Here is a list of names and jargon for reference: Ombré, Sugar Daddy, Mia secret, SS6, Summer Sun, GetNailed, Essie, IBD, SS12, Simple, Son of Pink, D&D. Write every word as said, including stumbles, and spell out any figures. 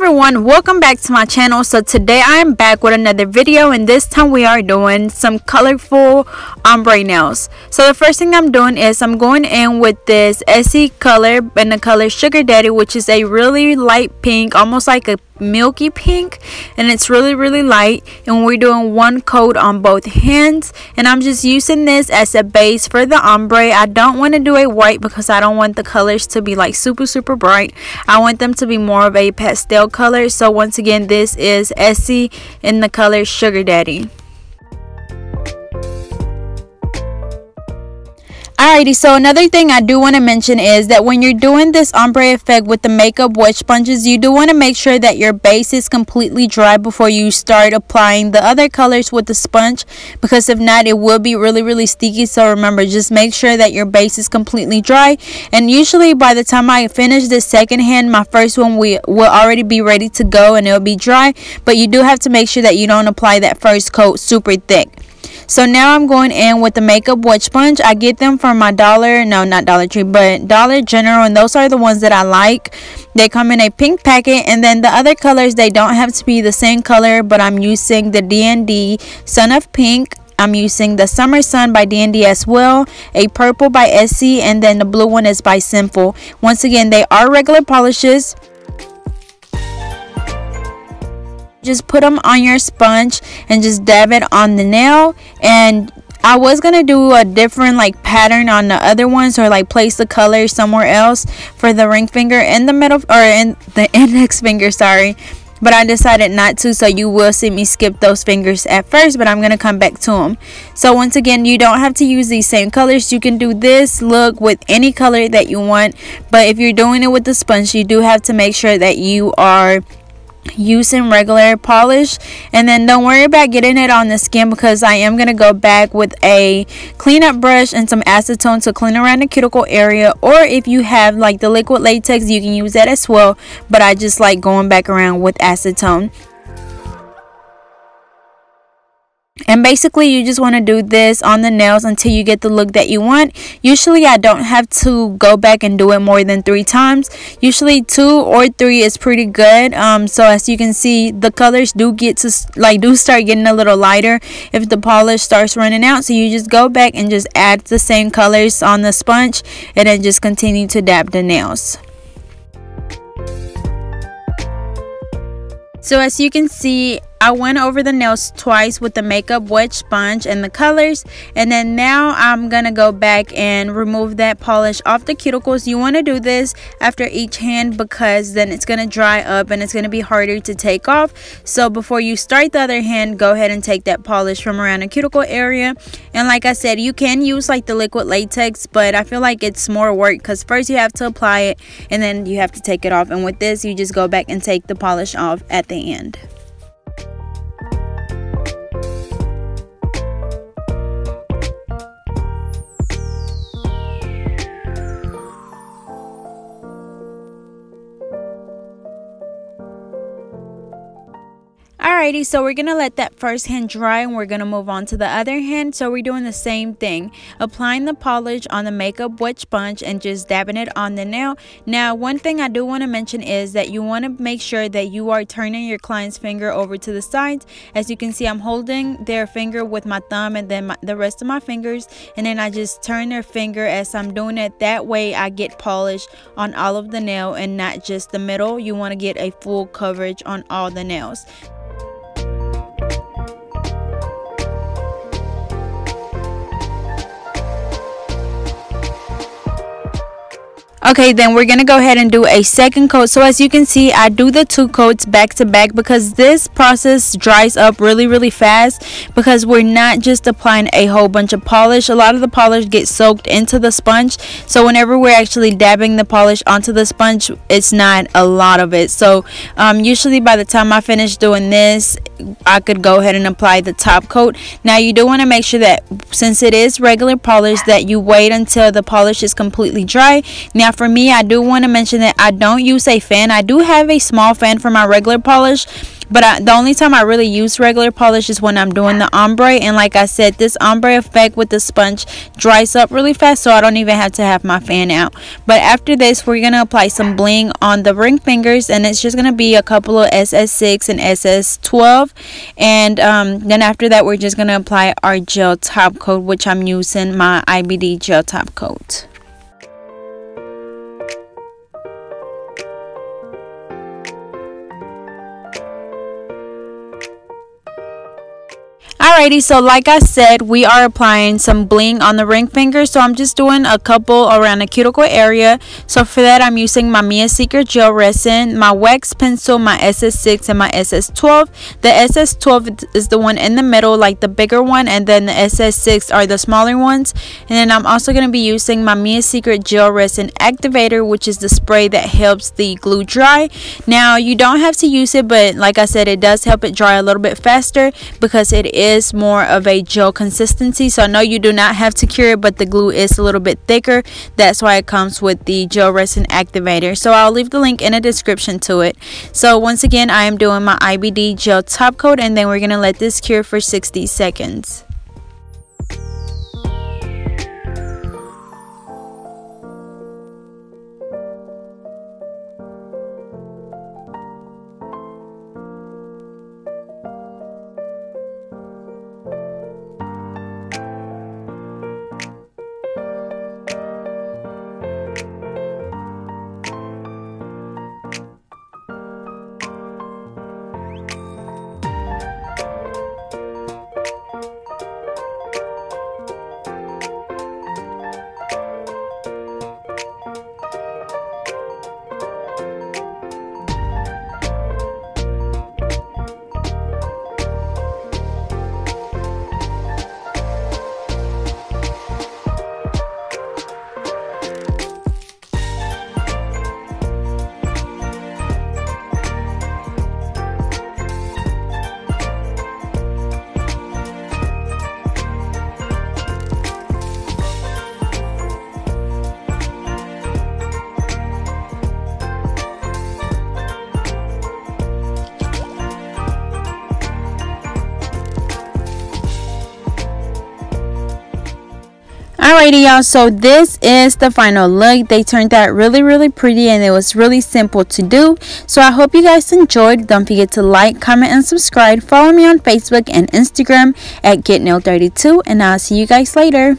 everyone, welcome back to my channel. So today I am back with another video, and this time we are doing some colorful ombre nails. So the first thing I'm doing is I'm going in with this Essie color and the color Sugar Daddy, which is a really light pink, almost like a milky pink, and it's really really light. And we're doing one coat on both hands, and I'm just using this as a base for the ombre. I don't want to do a white because I don't want the colors to be like super super bright. I want them to be more of a pastel color. So once again, this is Essie in the color Sugar Daddy. Alrighty, so another thing I do want to mention is that when you're doing this ombre effect with the makeup wet sponges, you do want to make sure that your base is completely dry before you start applying the other colors with the sponge, because if not, it will be really really sticky. So remember, just make sure that your base is completely dry. And usually by the time I finish the second hand, my first one we will already be ready to go and it'll be dry, but you do have to make sure that you don't apply that first coat super thick. So now I'm going in with the makeup wet sponge. I get them from my dollar, no not Dollar Tree, but Dollar General, and those are the ones that I like. They come in a pink packet, and then the other colors, they don't have to be the same color, but I'm using the D and D Son of Pink. I'm using the Summer Sun by D and D as well, a purple by Essie, and then the blue one is by Simple. Once again, they are regular polishes. Just put them on your sponge and just dab it on the nail. And I was gonna do a different like pattern on the other ones, or like place the color somewhere else for the ring finger and the middle, or in the index finger, sorry, but I decided not to. So you will see me skip those fingers at first, but I'm going to come back to them. So once again, you don't have to use these same colors. You can do this look with any color that you want, but if you're doing it with the sponge, you do have to make sure that you are using regular polish. And then don't worry about getting it on the skin, because I am going to go back with a cleanup brush and some acetone to clean around the cuticle area, or if you have like the liquid latex, you can use that as well, but I just like going back around with acetone. And basically you just want to do this on the nails until you get the look that you want. Usually I don't have to go back and do it more than three times. Usually two or three is pretty good. Um, so as you can see, the colors do get to like do start getting a little lighter if the polish starts running out. So you just go back and just add the same colors on the sponge, and then just continue to dab the nails. So as you can see, I went over the nails twice with the makeup wet sponge and the colors, and then now I'm gonna go back and remove that polish off the cuticles. You want to do this after each hand, because then it's gonna dry up and it's gonna be harder to take off. So before you start the other hand, go ahead and take that polish from around the cuticle area. And like I said, you can use like the liquid latex, but I feel like it's more work, because first you have to apply it and then you have to take it off. And with this, you just go back and take the polish off at the end. Alrighty, so we're gonna let that first hand dry and we're gonna move on to the other hand. So we're doing the same thing, applying the polish on the makeup wet sponge and just dabbing it on the nail. Now one thing I do want to mention is that you want to make sure that you are turning your client's finger over to the sides. As you can see, I'm holding their finger with my thumb and then my, the rest of my fingers, and then I just turn their finger as I'm doing it. That way I get polish on all of the nail and not just the middle. You want to get a full coverage on all the nails. Okay, then we're gonna go ahead and do a second coat. So as you can see, I do the two coats back to back, because this process dries up really really fast, because we're not just applying a whole bunch of polish. A lot of the polish gets soaked into the sponge, so whenever we're actually dabbing the polish onto the sponge, it's not a lot of it. So um, usually by the time I finish doing this, I could go ahead and apply the top coat. Now you do want to make sure that since it is regular polish, that you wait until the polish is completely dry. Now for me, I do want to mention that I don't use a fan. I do have a small fan for my regular polish, But I, the only time I really use regular polish is when I'm doing the ombre. And like I said, this ombre effect with the sponge dries up really fast, so I don't even have to have my fan out. But after this, we're going to apply some bling on the ring fingers, and it's just going to be a couple of S S six and S S twelve. And um, then after that, we're just going to apply our gel top coat, which I'm using my I B D gel top coat. Alrighty, so like I said, we are applying some bling on the ring finger, so I'm just doing a couple around the cuticle area. So for that, I'm using my Mia Secret gel resin, my wax pencil, my S S six, and my S S twelve. The S S twelve is the one in the middle, like the bigger one, and then the S S six are the smaller ones. And then I'm also going to be using my Mia Secret gel resin activator, which is the spray that helps the glue dry. Now, you don't have to use it, but like I said, it does help it dry a little bit faster because it is more of a gel consistency. So no, you do not have to cure it, but the glue is a little bit thicker. That's why it comes with the gel resin activator. So I'll leave the link in the description to it. So once again, I am doing my I B D gel top coat, and then we're gonna let this cure for sixty seconds. Alrighty, y'all, so this is the final look. They turned out really really pretty, and it was really simple to do. So I hope you guys enjoyed. Don't forget to like, comment, and subscribe. Follow me on Facebook and Instagram at Get Nailed thirty-two, and I'll see you guys later.